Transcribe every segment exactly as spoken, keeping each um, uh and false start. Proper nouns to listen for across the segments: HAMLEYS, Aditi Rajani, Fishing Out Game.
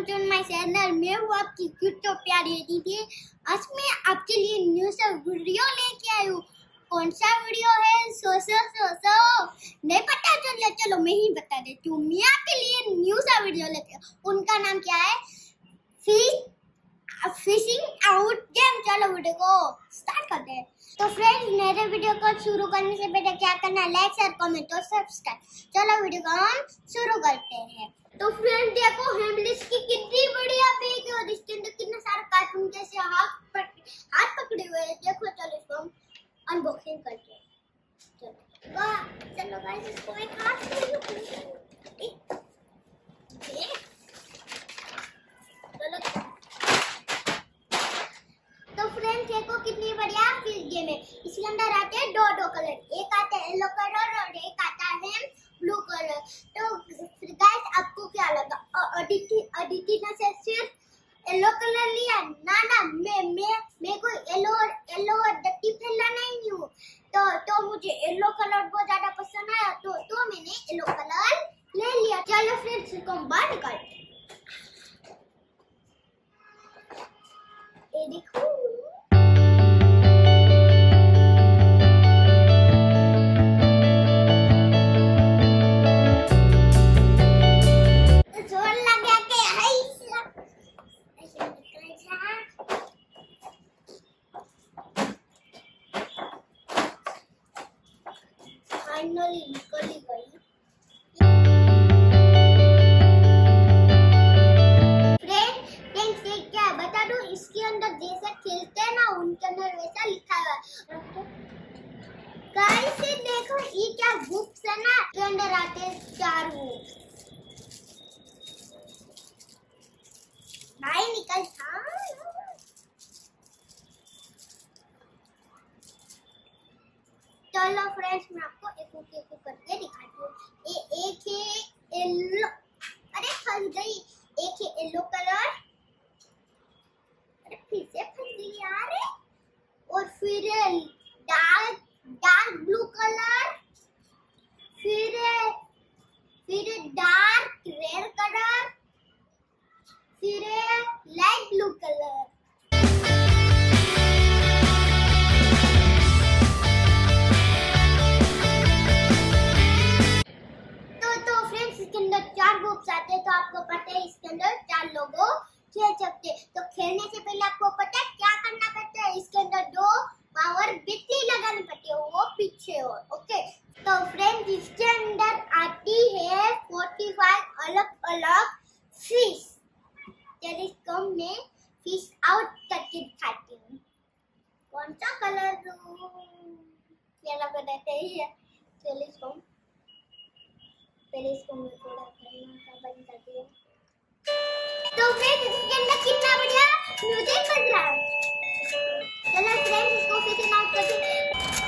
Welcome to my channel. मैं हूँ आपकी क्यूट और प्यारी दीदी। आज मैं आपके लिए न्यू सा वीडियो लेके आई हूँ। कौन सा वीडियो है? सो सो सो सो नहीं पता चला, चलो मैं ही बता देती हूँ। मैं आपके लिए न्यू सा वीडियो लेके उनका नाम क्या है? Fish fishing out game. चलो वीडियो को स्टार्ट करते हैं। तो फ्रेंड्स, मेरे वीडियो को शुरू करने से पहले क्या करना, लाइक शेयर कमेंट और सब्सक्राइब। चलो वीडियो को हम शुरू करते हैं। तो फ्रेंड्स देखो, हेमलिश की कितनी बढ़िया बेग है और इसके अंदर कितना सारा कार्टून जैसे हाथ हाथ पकड़े हुए हैं। देखो चलो इसको हम अनबॉक्सिंग करते हैं। चलो वाह, चलो गाइस इसको एक हाथ से एक देखो कितनी बढ़िया फिश गेम है। इसके अंदर आते हैं दो दो कलर, एक आता है येलो कलर और एक आता है ब्लू कलर। तो गाइस आपको क्या लगा? अदिति अदिति ने से सिर्फ येलो कलर लिया? ना ना, मैं मैं मैं कोई येलो येलो डट्टी फैला नहीं हूँ। तो तो मुझे येलो कलर बहुत ज्यादा पसंद आया, तो तो मैंने येलो कलर ले लिया। चलो फ्रेंड्स इसको बाहर निकालते हैं। ये देखो फाइनली निकल ही गई। फ्रेंड्स ये क्या बता दूं, इसके अंदर जैसा खेलते हैं ना उनके अंदर वैसा लिखा हुआ है। गाइस ये देखो, ये क्या बुक्स है ना, इसके अंदर आते हैं चार बुक्स। भाई निकल था फ्रेंड्स, मैं आपको एक एक एक करके दिखाती हूँ। ये एक है येलो, अरे फंस गई। एक है येलो कलर, अरे फिर से फंस गई यार। और फिर डार्क डार्क ब्लू कलर, फिर फिर डार्क रेड कलर, फिर लाइट ब्लू कलर। तो आपको पता है इसके अंदर चार लोगों खेल सकते। तो खेलने से पहले आपको पता है क्या करना पड़ता है? इसके अंदर दो पावर बिजली लगानी पड़ती है, वो पीछे और ओके। तो फ्रेंड्स इसके अंदर आती है पैंतालीस अलग अलग फिश। चलिए इसको मैं फिश आउट करके दिखाती हूँ। कौन सा कलर है? चलिए इसको पहले इसको मैं थोड़ा करना बंद कर दिया। तो फ्रेंड्स इसके अंदर कितना बढ़िया म्यूजिक बज रहा है। चलो फ्रेंड्स इसको फिशिंग आउट करते हैं।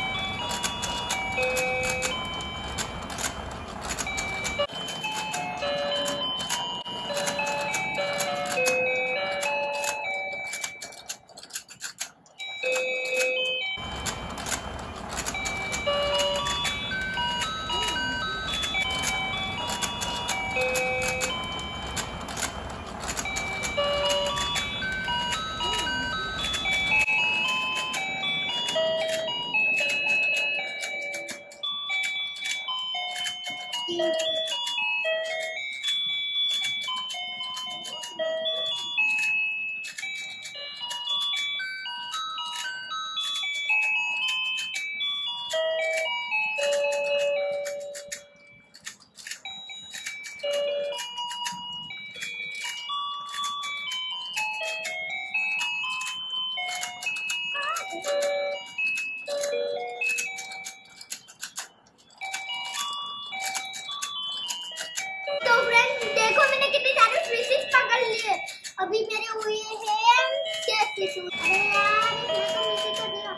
अभी मेरे हुए हैं छह फिश। अरे यार इसमें तो दिया।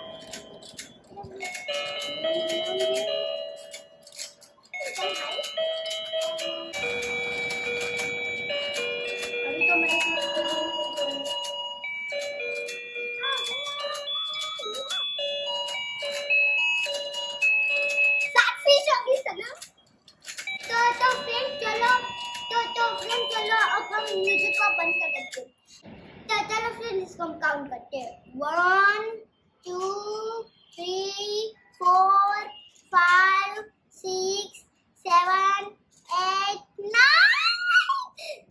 अभी तो मेरे सात फिश हो गई ना। तो तो फ्रेंड चलो तो तो फ्रेंड चलो अब हम म्यूजिक को बंद काउंट करते हैं। One two three four five six seven eight nine.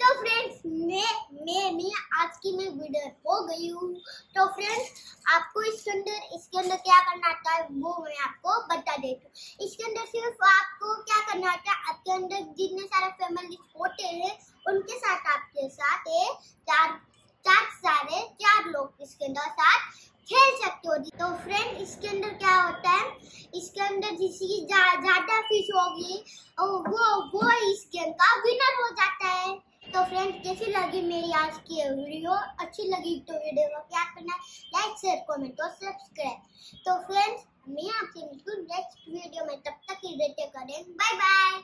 तो फ्रेंड्स मैं मैं मैं आज की मैं विनर हो गई हूँ। तो फ्रेंड्स आपको इसके अंदर इसके अंदर क्या करना आता है वो मैं आपको बता देती हूँ। इसके अंदर सिर्फ आपको क्या करना आता है, आपके अंदर जितने सारे फैमिली होते हैं उनके साथ आपके साथ ये चार चार सारे चार लोग इसके अंदर साथ खेल सकते हो। तो फ्रेंड इसके अंदर क्या होता है, इसके अंदर जिसकी ज्यादा फिश होगी वो वो इस गेम का विनर हो जाता है। तो फ्रेंड्स कैसी लगी मेरी आज की वीडियो, अच्छी लगी तो वीडियो को क्या करना, लाइक शेयर कमेंट और सब्सक्राइब। तो फ्रेंड्स मैं आपसे मिलूँ नेक्स्ट वीडियो में, तब तक ही रहते करें, बाय बाय।